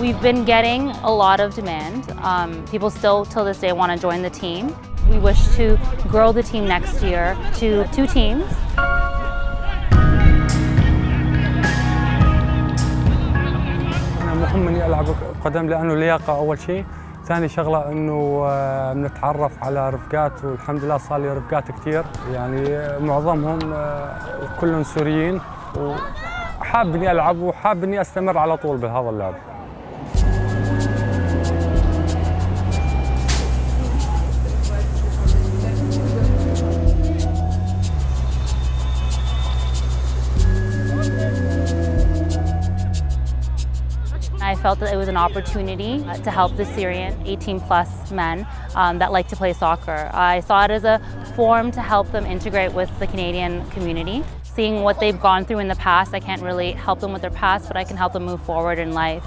We've been getting a lot of demand. People still till this day want to join the team. We wish to grow the team next year to 2 teams. أنا مهم إني ألعب قدم لأنه لياقة أول شيء، ثاني شغلة إنه بنتعرف على رفقات والحمد لله صار لي رفقات كثير، يعني معظمهم كلهم سوريين وحاب إني ألعب وحاب إني أستمر على طول بهذا اللعب. I felt that it was an opportunity to help the Syrian 18-plus men that like to play soccer. I saw it as a form to help them integrate with the Canadian community. Seeing what they've gone through in the past, I can't really help them with their past, but I can help them move forward in life.